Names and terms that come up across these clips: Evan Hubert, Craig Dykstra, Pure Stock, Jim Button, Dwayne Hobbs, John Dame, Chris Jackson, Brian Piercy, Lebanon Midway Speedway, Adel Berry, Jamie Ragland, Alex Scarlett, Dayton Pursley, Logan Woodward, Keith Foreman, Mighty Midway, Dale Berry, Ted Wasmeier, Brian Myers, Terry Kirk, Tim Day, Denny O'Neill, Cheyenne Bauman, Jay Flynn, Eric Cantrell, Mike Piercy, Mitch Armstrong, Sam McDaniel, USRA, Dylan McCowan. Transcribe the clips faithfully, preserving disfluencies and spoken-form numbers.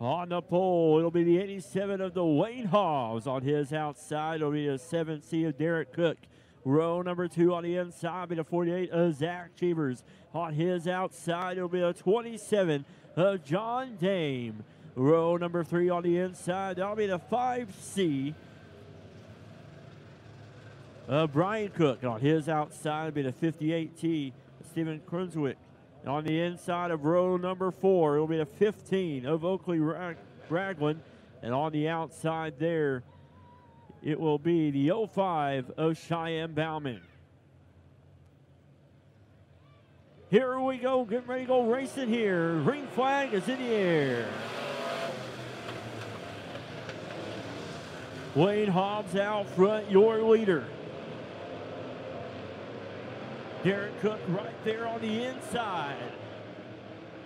on the pole. It'll be the eighty-seven of Dwayne Hobbs on his outside. It'll be the seven C of Derek Cook. Row number two on the inside will be the forty-eight of Zach Cheevers. On his outside, it'll be the twenty-seven of John Dame. Row number three on the inside, that'll be the five C of Brian Cook. On his outside, it'll be the fifty-eight T of Steven Krunzwick. On the inside of row number four, it'll be the fifteen of Oakley Ragland. And on the outside there, it will be the oh five of Cheyenne Bauman. Here we go, getting ready to go racing here. Green flag is in the air. Dwayne Hobbs out front, your leader. Derek Cook right there on the inside.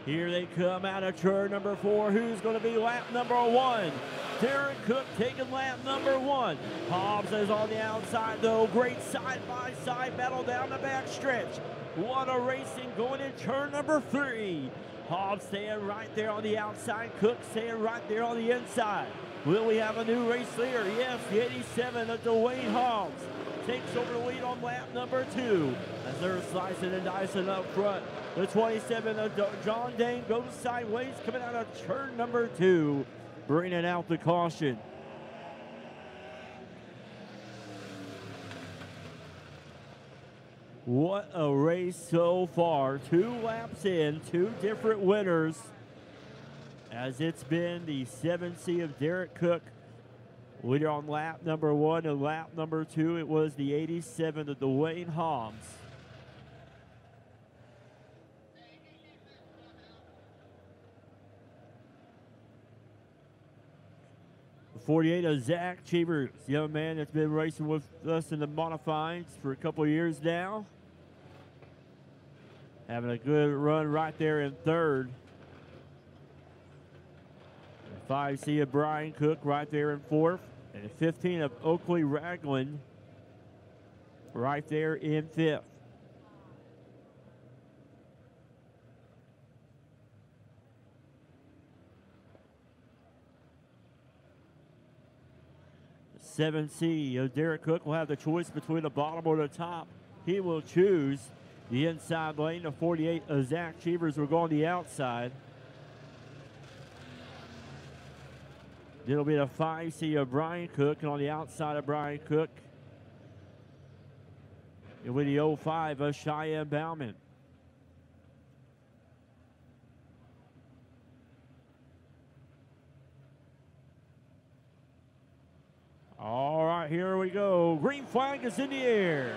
Here they come out of turn number four. Who's going to be lap number one? Derek Cook taking lap number one. Hobbs is on the outside, though. Great side-by-side battle down the back stretch. What a racing going in turn number three. Hobbs staying right there on the outside. Cook staying right there on the inside. Will we have a new race leader? Yes, the eighty-seven of Dwayne Hobbs takes over the lead on lap number two. As they're slicing and dicing up front, the twenty-seven of John Dane goes sideways coming out of turn number two, bringing out the caution. What a race so far. Two laps in, two different winners, as it's been the seven C of Derek Cook. Leader on lap number one, and lap number two, it was the eighty-seven of Dwayne Hobbs. forty-eight of Zach Cheevers, young man that's been racing with us in the modifieds for a couple years now. Having a good run right there in third. The five C of Brian Cook right there in fourth. And the fifteen of Oakley Ragland right there in fifth. seven C, Derek Cook will have the choice between the bottom or the top. He will choose the inside lane. The forty-eight of Zach Cheevers will go on the outside. It'll be the five C of Brian Cook, and on the outside of Brian Cook, it'll be the oh five of Cheyenne Bauman. All right, here we go. Green flag is in the air.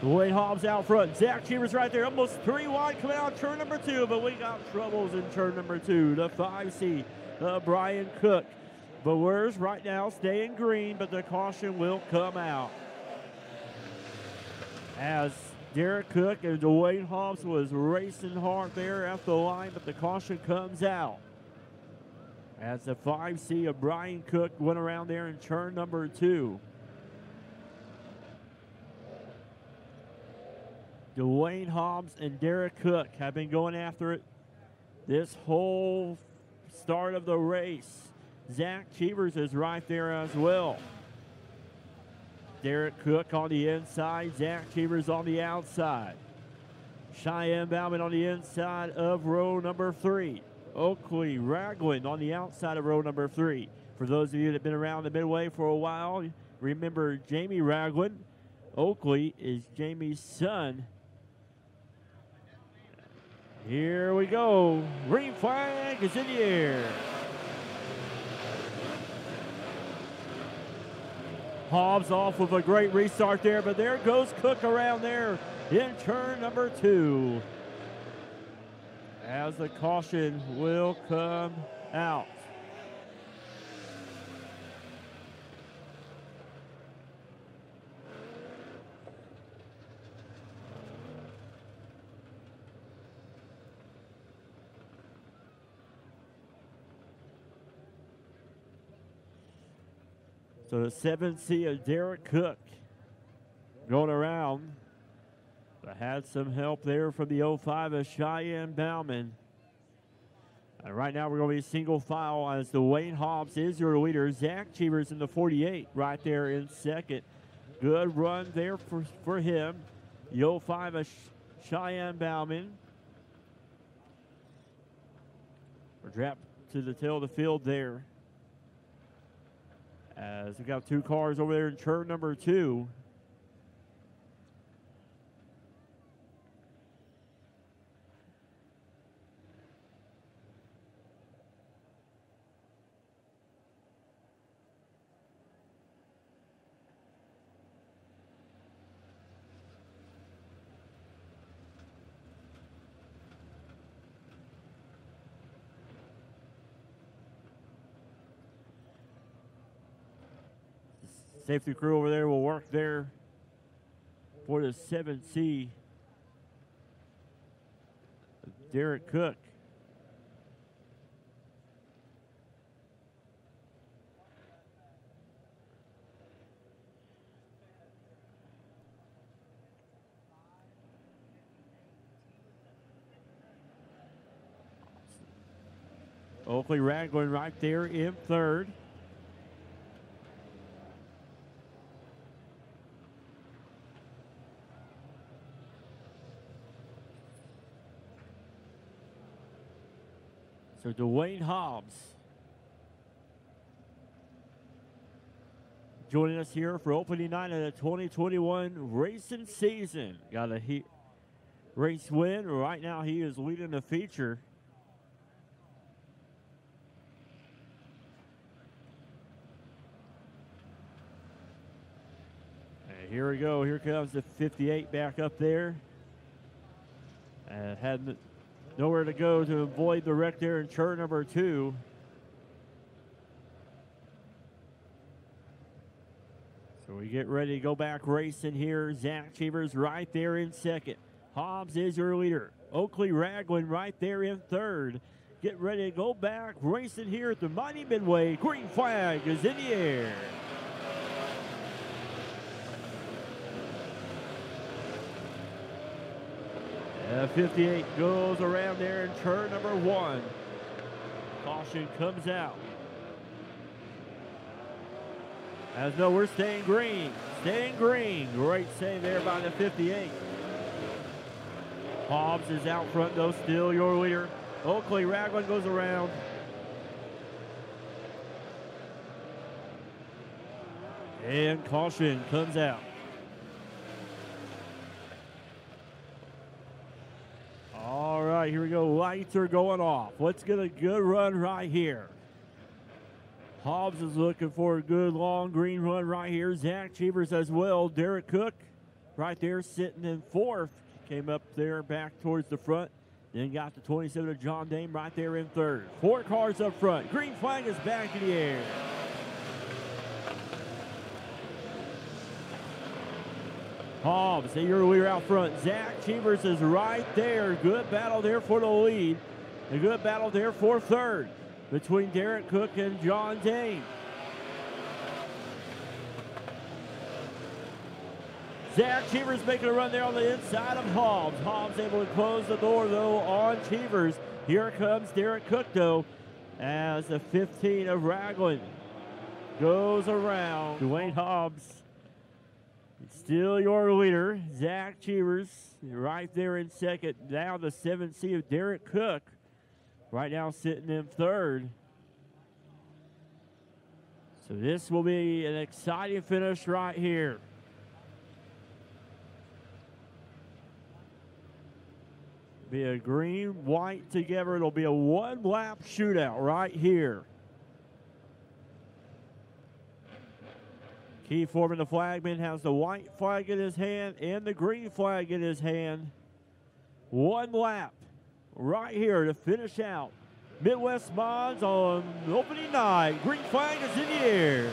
Dwayne Hobbs out front. Zach Cheevers right there, almost three wide coming out turn number two, but we got troubles in turn number two. The five C, uh, Brian Cook. The Boers right now staying green, but the caution will come out. As Derek Cook and Dwayne Hobbs was racing hard there at the line, but the caution comes out. As the five C of Brian Cook went around there in turn number two. Dwayne Hobbs and Derek Cook have been going after it this whole start of the race. Zach Cheevers is right there as well. Derek Cook on the inside, Zach Cheevers on the outside. Cheyenne Bauman on the inside of row number three. Oakley Ragland on the outside of row number three. For those of you that have been around the midway for a while, remember Jamie Ragland. Oakley is Jamie's son. Here we go. Green flag is in the air. Hobbs off with a great restart there, but there goes Cook around there in turn number two, as the caution will come out. So the seven C of Derek Cook going around the had some help there from the oh five of Cheyenne Bauman. And right now we're going to be single file as Dwayne Hobbs is your leader. Zach Cheevers in the forty-eight right there in second. Good run there for, for him. The oh five of Cheyenne Bauman. We're dropped to the tail of the field there. As we've got two cars over there in turn number two. Safety crew over there will work there for the seven C. Derek Cook. Oakley Ragland right there in third. So Dwayne Hobbs joining us here for opening night of the twenty twenty-one racing season. Got a heat race win. Right now he is leading the feature. And here we go. Here comes the fifty-eight back up there. And had nowhere to go to avoid the wreck there in turn number two. So we get ready to go back racing here. Zach Cheevers right there in second. Hobbs is your leader. Oakley Ragland right there in third. Get ready to go back racing here at the Mighty Midway. Green flag is in the air. Uh, fifty-eight goes around there in turn number one. Caution comes out. As though we're staying green, staying green. Great save there by the fifty-eight. Hobbs is out front though, still your leader. Oakley Ragland goes around. And caution comes out. All right, here we go. Lights are going off. Let's get a good run right here. Hobbs is looking for a good long green run right here. Zach Cheevers as well. Derek Cook right there sitting in fourth. Came up there back towards the front. Then got the twenty-seven of John Dame right there in third. Four cars up front. Green flag is back in the air. Hobbs, your leader out front. Zach Cheevers is right there. Good battle there for the lead. A good battle there for third between Derek Cook and John Dane. Zach Cheevers making a run there on the inside of Hobbs. Hobbs able to close the door though on Cheevers. Here comes Derek Cook though as the fifteen of Ragland goes around. Dwayne Hobbs. Still your leader, Zach Cheevers, right there in second. Now the seven C of Derek Cook, right now sitting in third. So this will be an exciting finish right here. Be a green, white together. It'll be a one-lap shootout right here. Keith Foreman, the flagman, has the white flag in his hand and the green flag in his hand. One lap right here to finish out Midwest Mods on opening night. Green flag is in the air.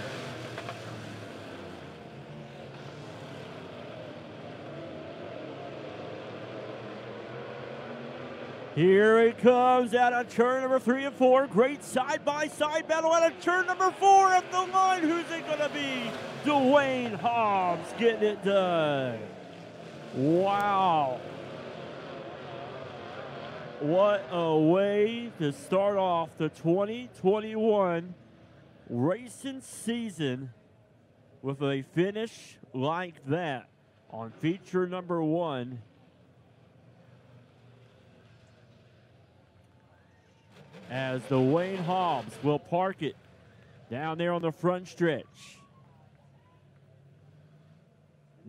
Here it comes out of turn number three and four. Great side-by-side battle out of turn number four at the line. Who's it gonna be? Dwayne Hobbs getting it done. Wow. What a way to start off the twenty twenty-one racing season with a finish like that on feature number one. As Dwayne Hobbs will park it down there on the front stretch.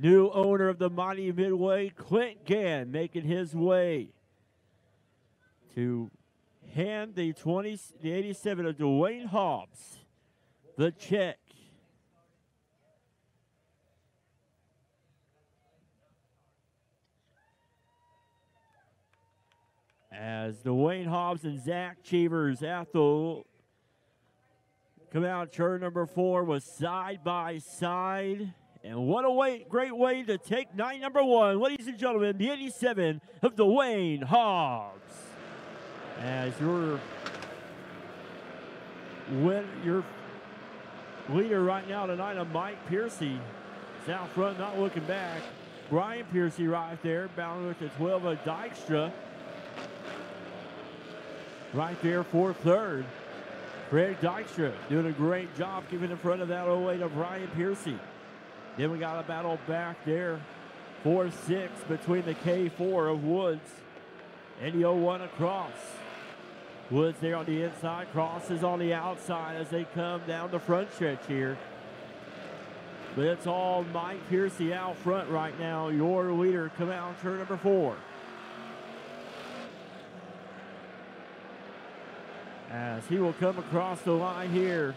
New owner of the Mighty Midway, Clint Gann, making his way to hand the twenty, the eighty-seven of Dwayne Hobbs the check. As Dwayne Hobbs and Zach Cheevers at the come out turn number four was side by side. And what a way, great way to take night number one. Ladies and gentlemen, the eighty-seven of Dwayne Hobbs. As your, win, your leader right now tonight of Mike Piercy. He's out front, not looking back. Brian Piercy right there, bound with the twelve of Dykstra. Right there for third. Craig Dykstra doing a great job keeping in front of that oh eight of Brian Piercy. Then we got a battle back there. four six between the K four of Woods and the oh one across. Woods there on the inside, crosses on the outside as they come down the front stretch here. But it's all Mike Piercy out front right now. Your leader come out turn number four. As he will come across the line here.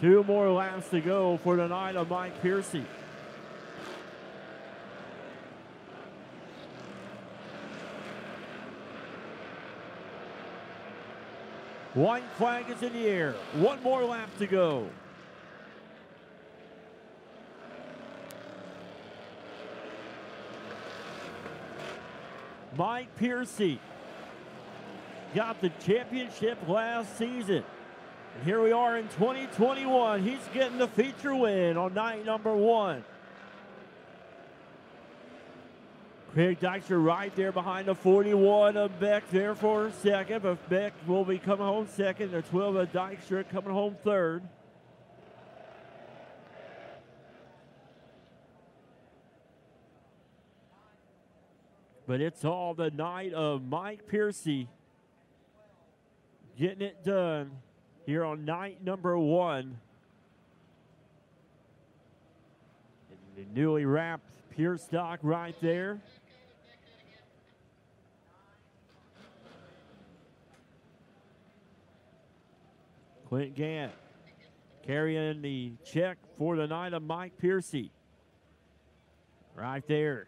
Two more laps to go for the night of Mike Piercy. White flag is in the air. One more lap to go. Mike Piercy got the championship last season. And here we are in twenty twenty-one. He's getting the feature win on night number one. Craig Dykstra right there behind the forty-one of Beck there for second, but Beck will be coming home second. The twelve of Dykstra coming home third. But it's all the night of Mike Piercy getting it done here on night number one. And the newly wrapped Pure Stock right there. Clint Gann carrying the check for the night of Mike Piercy. Right there.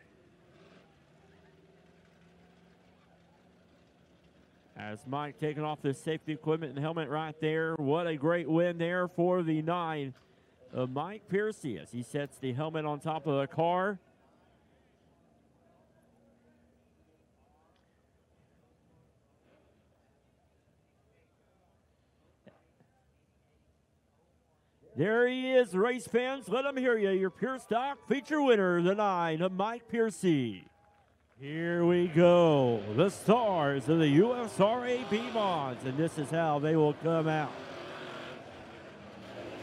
As Mike taking off the safety equipment and helmet right there. What a great win there for the nine of Mike Piercy as he sets the helmet on top of the car. There he is, race fans. Let them hear you. Your Pure Stock feature winner, the nine of Mike Piercy. Here we go, the stars of the U S R A B-Mons, and this is how they will come out.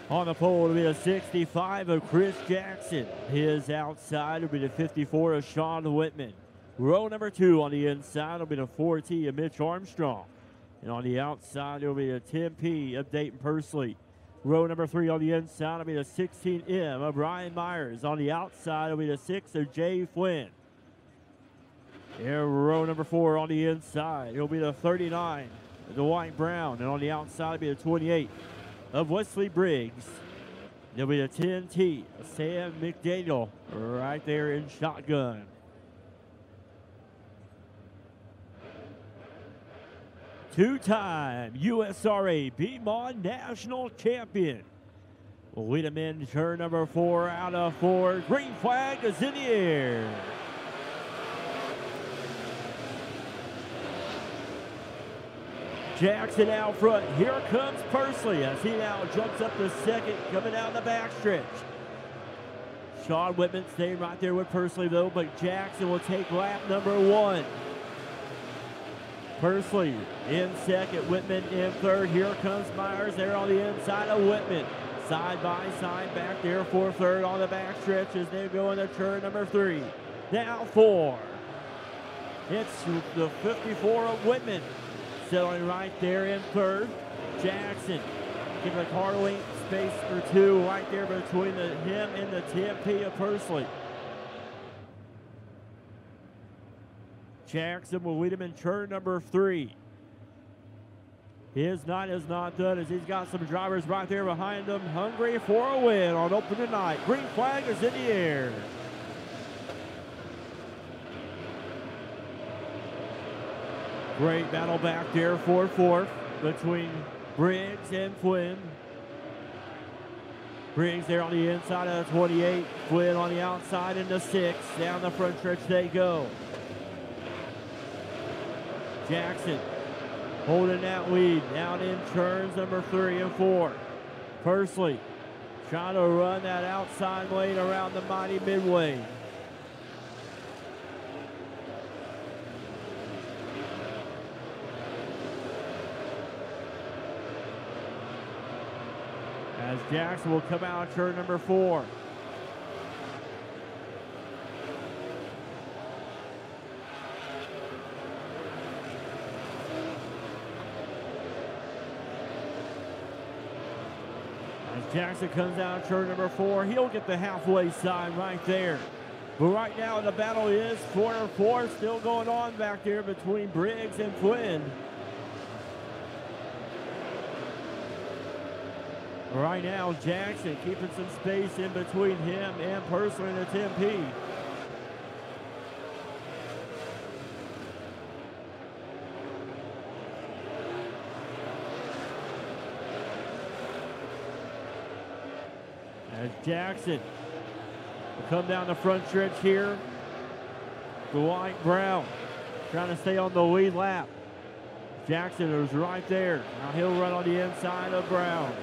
On the pole will be the sixty-five of Chris Jackson. His outside will be the fifty-four of Sean Whitman. Row number two on the inside will be the forty of Mitch Armstrong. And on the outside will be the ten P of Dayton Pursley. Row number three on the inside will be the sixteen M of Brian Myers. On the outside will be the six of Jay Flynn. Here, row number four on the inside. It'll be the thirty-nine of Dwight Brown. And on the outside, it'll be the twenty-eight of Wesley Briggs. There'll be the ten T of Sam McDaniel right there in shotgun. Two-time U S R A B-Mon National Champion. We'll lead him in turn number four out of four. Green flag is in the air. Jackson out front. Here comes Pursley as he now jumps up to second, coming down the backstretch. Sean Whitman staying right there with Pursley, though, but Jackson will take lap number one. Pursley in second, Whitman in third. Here comes Myers there on the inside of Whitman. Side by side back there for third on the backstretch as they go into turn number three. Now four. It's the fifty-four of Whitman. Settling right there in third. Jackson giving a car length space for two right there between the, him and the T M P of Pursley. Jackson will lead him in turn number three. His night is not done as he's got some drivers right there behind him, hungry for a win on open tonight. Green flag is in the air. Great battle back there for fourth between Briggs and Flynn. Briggs there on the inside of the twenty-eight, Flynn on the outside into six. Down the front stretch they go. Jackson holding that lead down in turns number three and four. Pursley trying to run that outside lane around the Mighty Midway. As Jackson will come out of turn number four. Jackson comes out turn number four. He'll get the halfway sign right there. But right now the battle is corner four still going on back there between Briggs and Flynn. Right now Jackson keeping some space in between him and Pursley and the T M P. As Jackson will come down the front stretch here. Dwight Brown trying to stay on the lead lap. Jackson is right there. Now he'll run on the inside of Brown.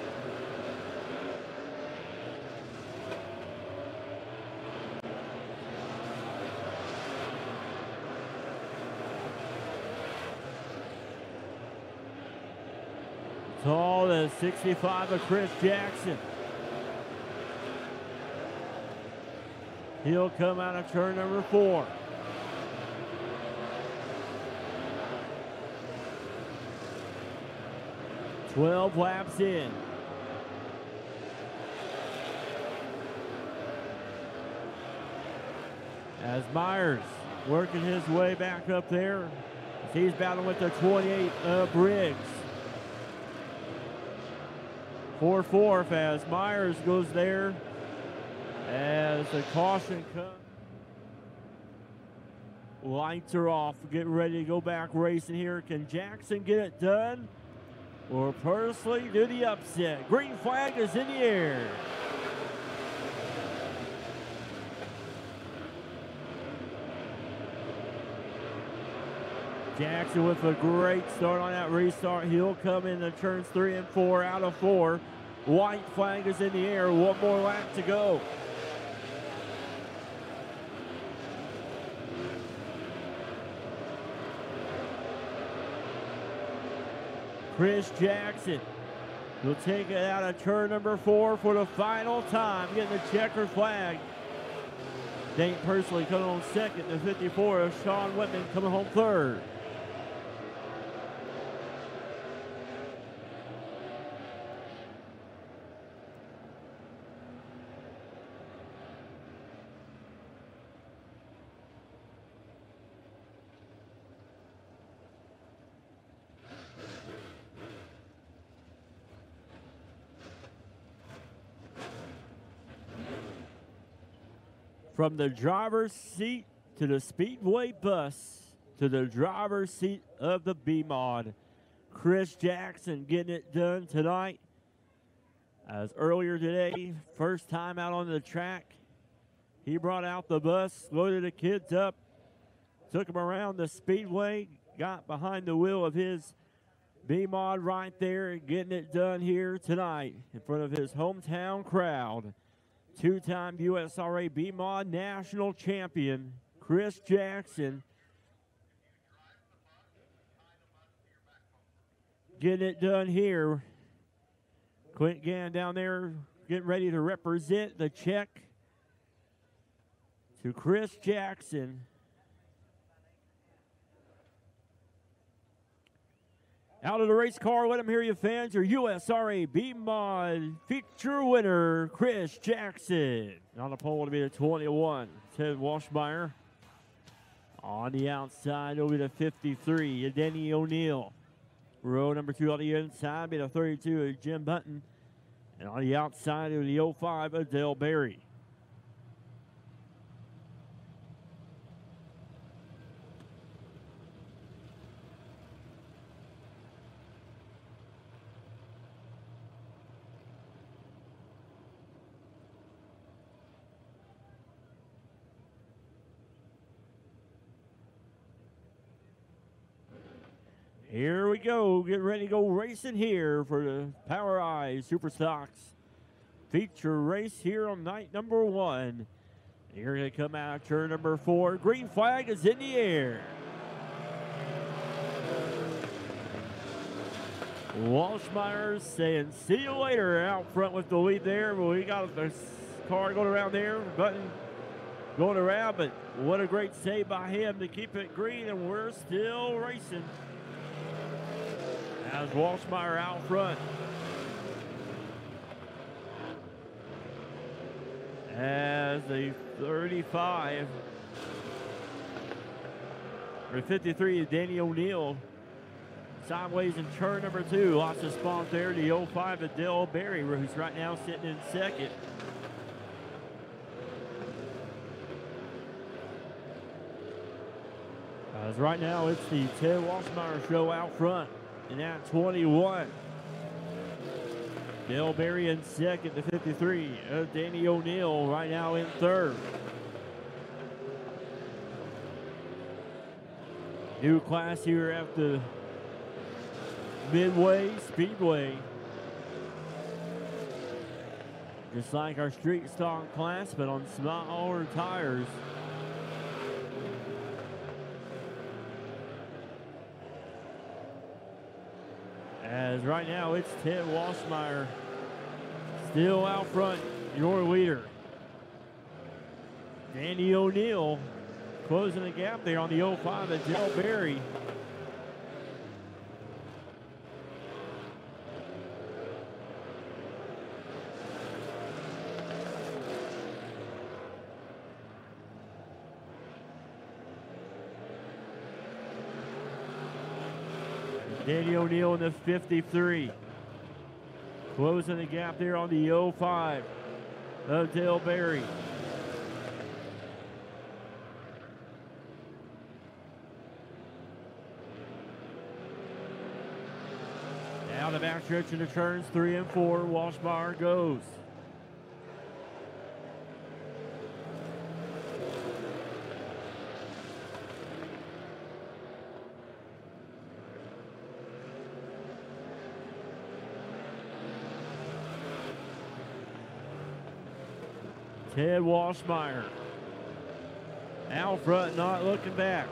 Tall as sixty-five of Chris Jackson. He'll come out of turn number four. twelve laps in. As Myers working his way back up there, he's battling with the twenty-eight uh, Briggs. four fourth as Myers goes there. As the caution comes, lights are off. Getting ready to go back racing here. Can Jackson get it done? Or Pursley do the upset? Green flag is in the air. Jackson with a great start on that restart. He'll come in the turns three and four out of four. White flag is in the air. One more lap to go. Chris Jackson will take it out of turn number four for the final time, getting the checkered flag. Dane Pursley coming on second, the fifty-four of Sean Whitman coming home third. From the driver's seat to the Speedway bus to the driver's seat of the B-Mod. Chris Jackson getting it done tonight. As earlier today, first time out on the track, he brought out the bus, loaded the kids up, took them around the Speedway, got behind the wheel of his B-Mod right there, getting it done here tonight in front of his hometown crowd. Two-time U S R A B M O D national champion, Chris Jackson, getting it done here. Clint Gann down there getting ready to represent the check to Chris Jackson. Out of the race car, let them hear you, fans. Your U S R A B M O D feature winner, Chris Jackson. On the pole will be the twenty-one, Ted Wasmeier. On the outside, it'll be the fifty-three, Denny O'Neill. Row number two on the inside, be the thirty-two, Jim Button. And on the outside, it'll be the oh five, Adel Berry. Here we go, get ready to go racing here for the Power Eye Super Stocks feature race here on night number one. You're gonna come out turn number four. Green flag is in the air. Walshmeyer saying, see you later, out front with the lead there. Well, we got the car going around there, Button going around, but what a great save by him to keep it green, and we're still racing. As Wasmeier out front. As the thirty-five, or fifty-three is Danny O'Neill. Sideways in turn number two. Lots of spawn there. The oh five of Dale Berry, who's right now sitting in second. As right now it's the Ted Wasmeier show out front. And at twenty-one, Dale Berry in second to fifty-three. Uh, Danny O'Neill right now in third. New class here after Midway Speedway. Just like our street stock class, but on smaller tires. As right now it's Ted Wasmeier still out front, your leader. Danny O'Neill closing the gap there on the oh five at Dale Berry. Danny O'Neill in the fifty-three. Closing the gap there on the oh five of Dale Berry. Now the backstretch into turns three and four. Wasmeier goes. Ted Wasmeier out front, not looking back.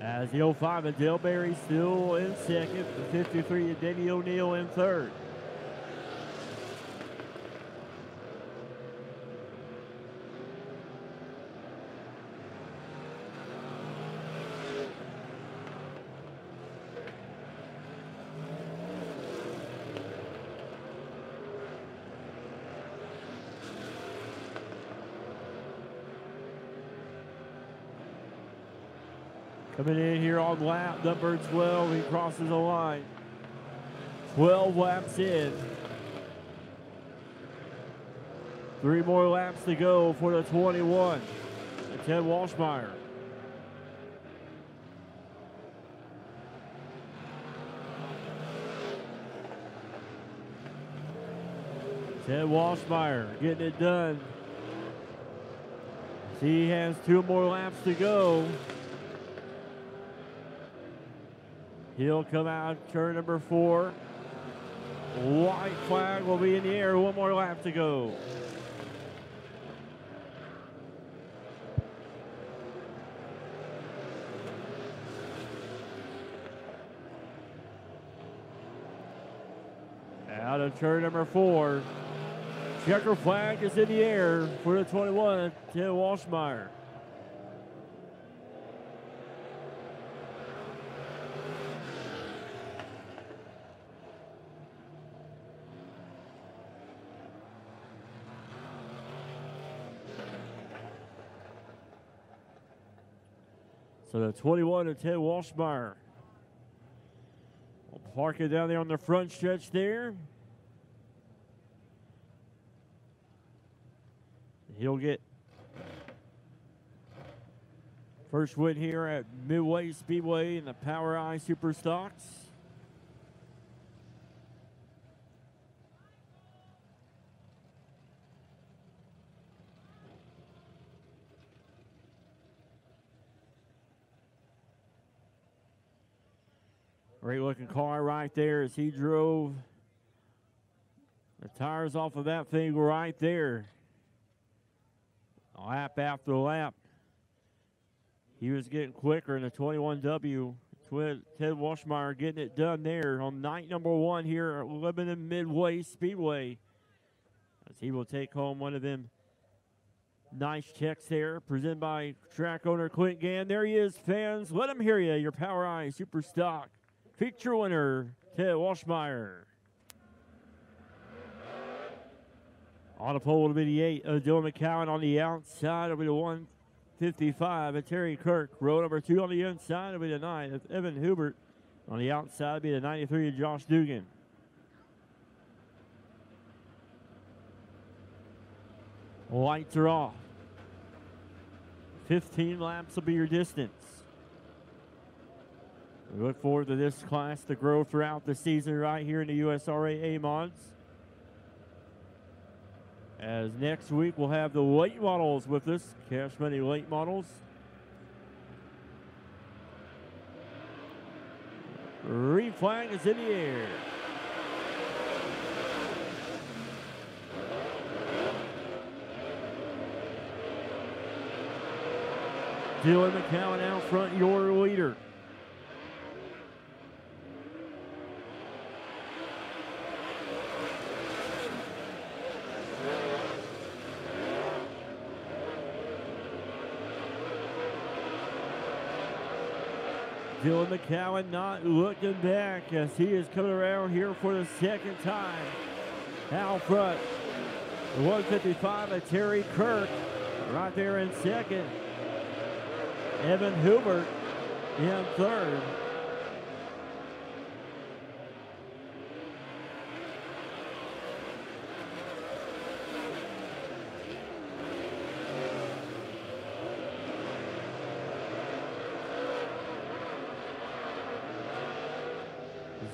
As the oh five of Dale Berry still in second, the fifty-three of Denny O'Neill in third. Coming in here on lap number twelve, he crosses the line. twelve laps in. Three more laps to go for the twenty-one. And Ted Wasmeier. Ted Wasmeier getting it done. He has two more laps to go. He'll come out turn number four. White flag will be in the air. One more lap to go. Out of turn number four. Checker flag is in the air for the twenty-one, Ted Wasmeier. So the twenty-one of Ted Wasmeier will park it down there on the front stretch there. He'll get first win here at Midway Speedway in the Power Eye Super Stocks. Great looking car right there as he drove the tires off of that thing right there. Lap after lap, he was getting quicker in the twenty-one W. Ted Wasmeier getting it done there on night number one here at Lebanon Midway Speedway, as he will take home one of them nice checks there, presented by track owner Clint Gann. There he is, fans. Let him hear you. Your Power Eye Super Stock feature winner, Ted Wasmeier. On the pole will be the eight of Dylan McCowan. On the outside will be the one fifty-five of Terry Kirk. Row number two on the inside will be the nine of Evan Hubert. On the outside will be the ninety-three of Josh Dugan. Lights are off. fifteen laps will be your distance. We look forward to this class to grow throughout the season right here in the U S R A A M O Ds. As next week we'll have the late models with us, Cash Money late models. Green flag is in the air. Dylan McCowan out front, your leader. Dylan McCowan not looking back as he is coming around here for the second time. Out front, the one fifty-five of Terry Kirk right there in second. Evan Hubert in third.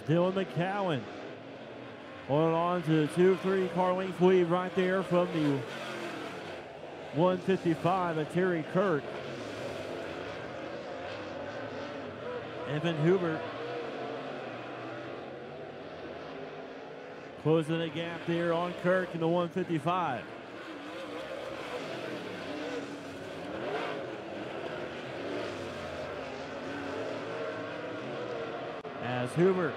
Dylan McCowan holding on to the two three car length lead right there from the one fifty-five of Terry Kirk. Evan Hubert closing the gap there on Kirk in the one fifty-five. As Hubert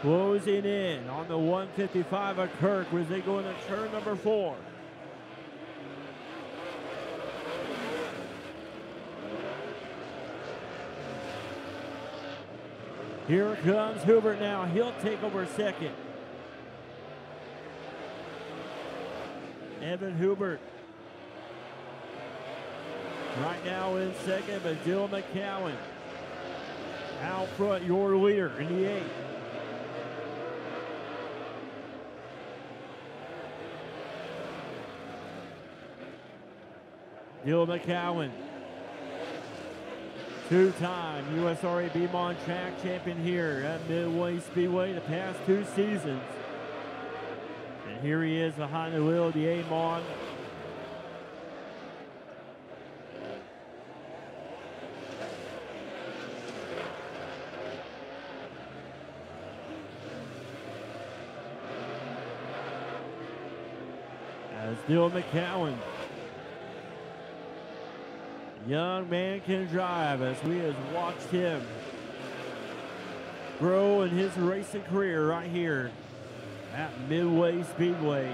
closing in on the one fifty-five of Kirk as they go into turn number four. Here comes Hubert now. He'll take over second. Evan Hubert right now in second, but Dylan McCowan out front, your leader in the eight. Dylan McCowan, two-time U S R A B M O D track champion here at Midway Speedway the past two seasons. And here he is behind the wheel of the A M O D. as Dylan McCowan. Young man can drive, as we have watched him grow in his racing career right here at Midway Speedway.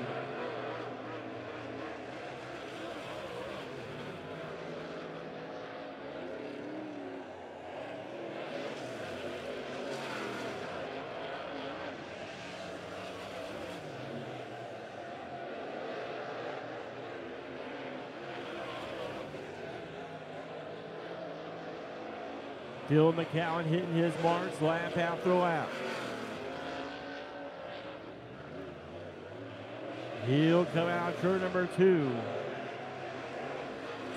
Dylan McCowan hitting his marks lap after lap. He'll come out turn number two.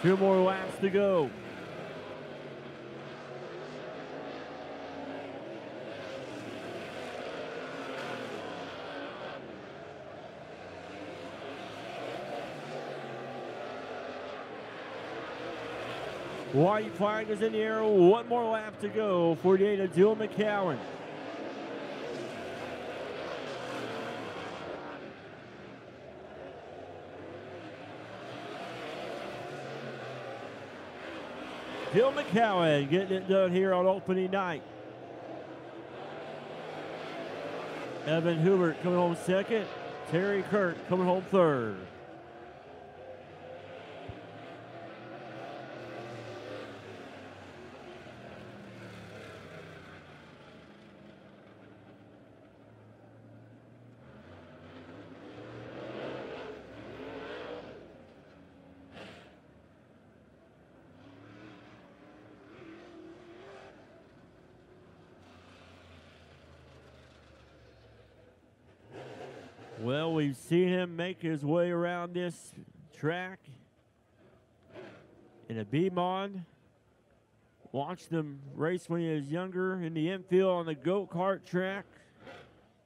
Two more laps to go. White flag is in the air, one more lap to go, forty-eight to Dylan McCowan. Dylan McCowan getting it done here on opening night. Evan Hubert coming home second, Terry Kirk coming home third. Well, we've seen him make his way around this track in a B-Mod. Watched him race when he was younger in the infield on the go-kart track.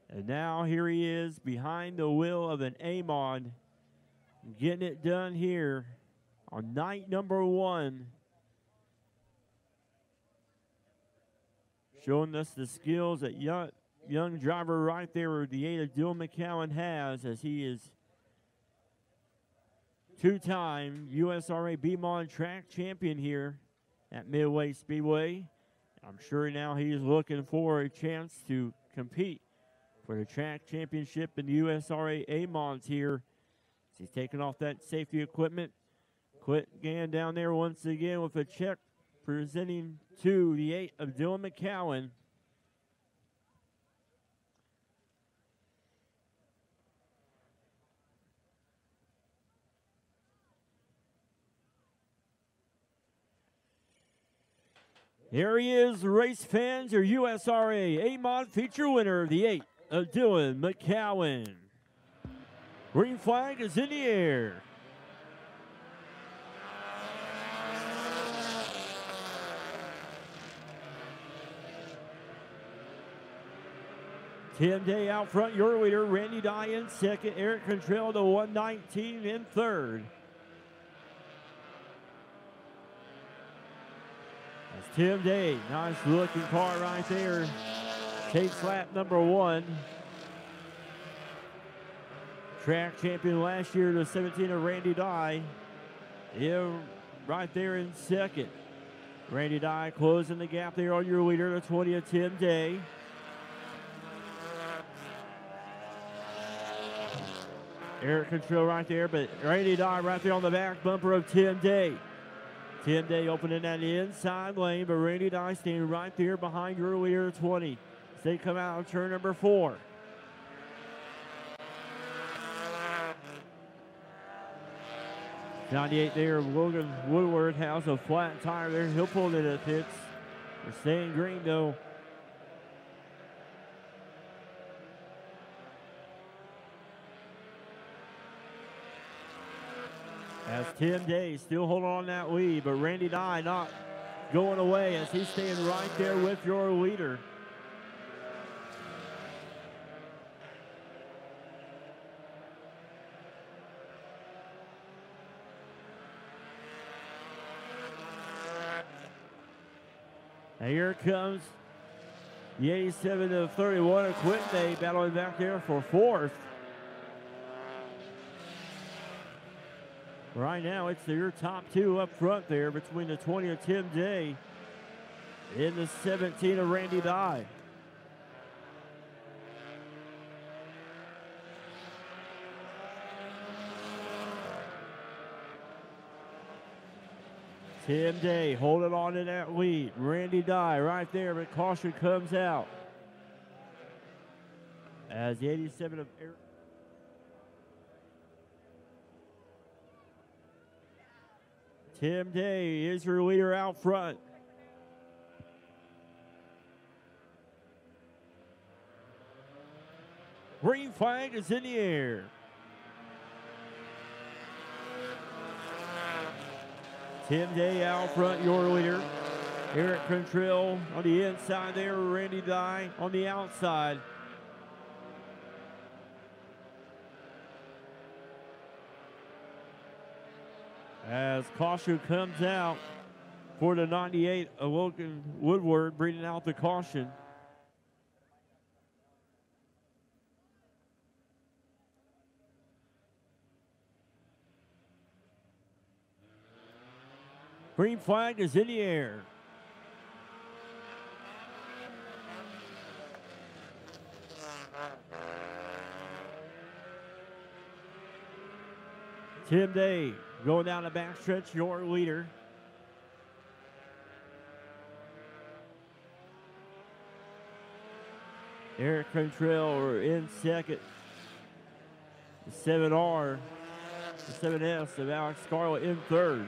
And now here he is behind the wheel of an A-Mod, getting it done here on night number one. Showing us the skills that young... Young driver right there, the eight of Dylan McCowan has, as he is two-time U S R A B-Mod track champion here at Midway Speedway. I'm sure now he's looking for a chance to compete for the track championship in the U S R A A-Mods here. As he's taking off that safety equipment. Clint Gann down there once again with a check, presenting to the eight of Dylan McCowan. Here he is, race fans, your U S R A A-Mod feature winner, the eight of Dylan McCowan. Green flag is in the air. Tim Day out front, your leader. Randy Dye in second. Eric Cantrell to one nineteen in third. Tim Day, nice looking car right there. Takes lap number one. Track champion last year, the seventeen of Randy Dye. Yeah, right there in second. Randy Dye closing the gap there on your leader, the twenty of Tim Day. Eric Cantrell right there, but Randy Dye right there on the back bumper of Tim Day. Tim Day opening that inside lane, but Randy Dye standing right there behind your leader twenty. As they come out on turn number four. ninety-eight there, Logan Woodward has a flat tire there. He'll pull it into the pits. They're staying green though. As Tim Day still holding on that lead, but Randy Dye not going away as he's staying right there with your leader. And here comes the eighty-seven to the thirty-one of Quint Day battling back there for fourth. Right now, it's your top two up front there between the twenty of Tim Day and the seventeen of Randy Dye. Tim Day holding on to that lead. Randy Dye right there, but caution comes out. As the eighty-seven of Eric. Tim Day is your leader out front. Green flag is in the air. Tim Day out front, your leader. Eric Cantrell on the inside there, Randy Dye on the outside. As caution comes out for the ninety-eight, Logan Woodward bringing out the caution. Green flag is in the air. Tim Day going down the backstretch, your leader. Eric Cantrell in second. The seven R, the seven S of Alex Scarlett in third.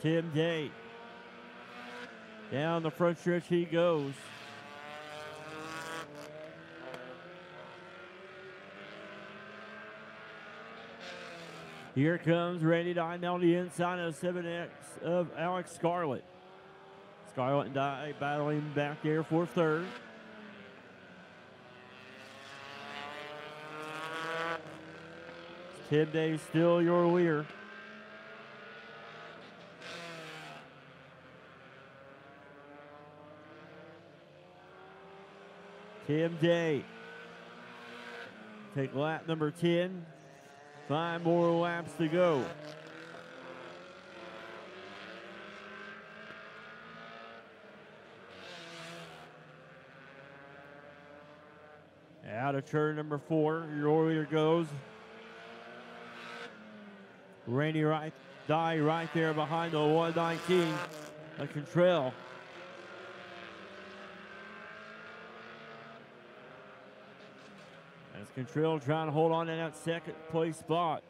Tim Day. Down the front stretch he goes. Here comes Randy Dye on the inside of seven X of Alex Scarlett. Scarlett and Dye battling back there for third. Tim Day still your leader. Tim Day, take lap number ten, five more laps to go. Out of turn number four, your leader goes. Randy right, Dye right there behind the one nineteen, a Cantrell. Cantrell trying to hold on to that second place spot.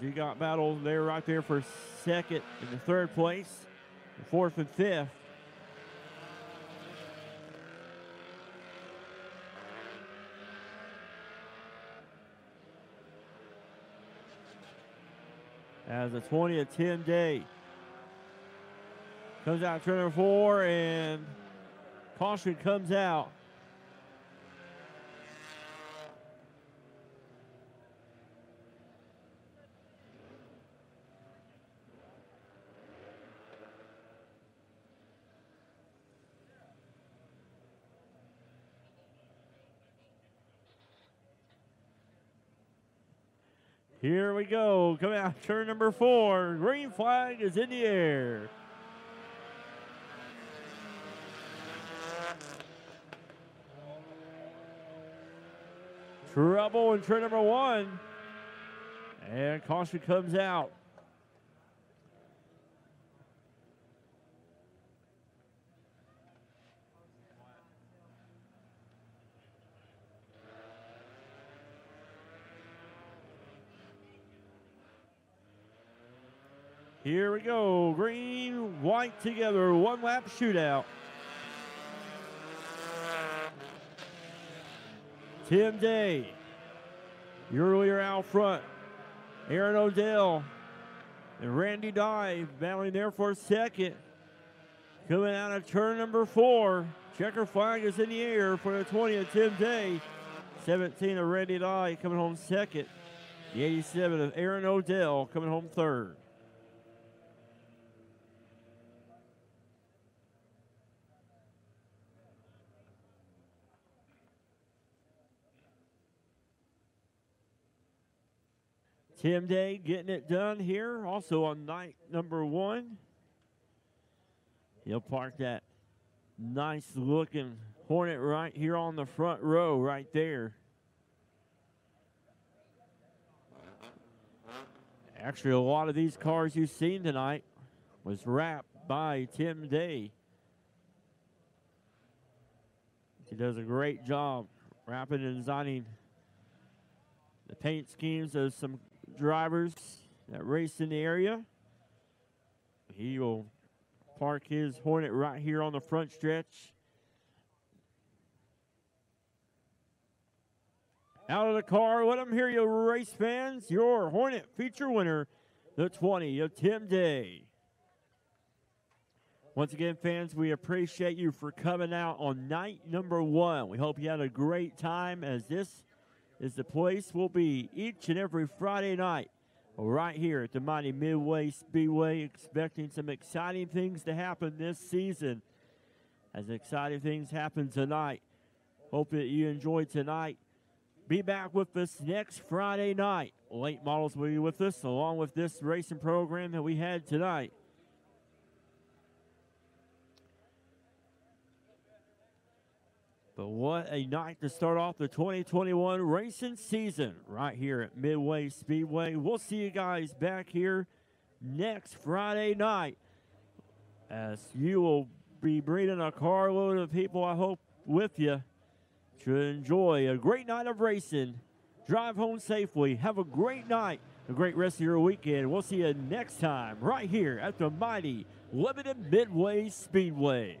You got battle there right there for second and the third place, the fourth and fifth. As the twentieth, Tim Day comes out turn number four and caution comes out. Here we go, coming out turn number four. Green flag is in the air. Trouble in turn number one. And caution comes out. Here we go, green, white together, one lap shootout. Tim Day, your leader out front. Aaron O'Dell and Randy Dye battling there for a second. Coming out of turn number four, checker flag is in the air for the twenty of Tim Day. seventeen of Randy Dye coming home second. The eighty-seven of Aaron O'Dell coming home third. Tim Day getting it done here, also on night number one. He'll park that nice-looking Hornet right here on the front row right there. Actually, a lot of these cars you've seen tonight was wrapped by Tim Day. He does a great job wrapping and designing the paint schemes of some drivers that race in the area. He will park his Hornet right here on the front stretch. Out of the car, let them hear you, race fans. Your Hornet feature winner, the twenty of Tim Day. Once again, fans, we appreciate you for coming out on night number one. We hope you had a great time, as this is the place we'll be each and every Friday night right here at the Mighty Midway Speedway, expecting some exciting things to happen this season. As exciting things happen tonight, hope that you enjoyed tonight. Be back with us next Friday night. Late models will be with us, along with this racing program that we had tonight. But what a night to start off the twenty twenty-one racing season right here at Midway Speedway. We'll see you guys back here next Friday night, as you will be bringing a carload of people, I hope, with you, to enjoy a great night of racing. Drive home safely. Have a great night, a great rest of your weekend. We'll see you next time right here at the mighty Lebanon Midway Speedway.